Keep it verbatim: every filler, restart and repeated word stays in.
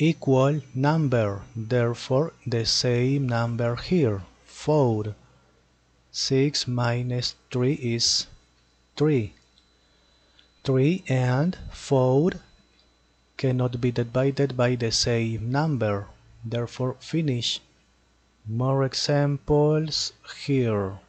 equal number, therefore the same number here, four. six minus three is three. three and four cannot be divided by the same number, therefore finish. More examples here.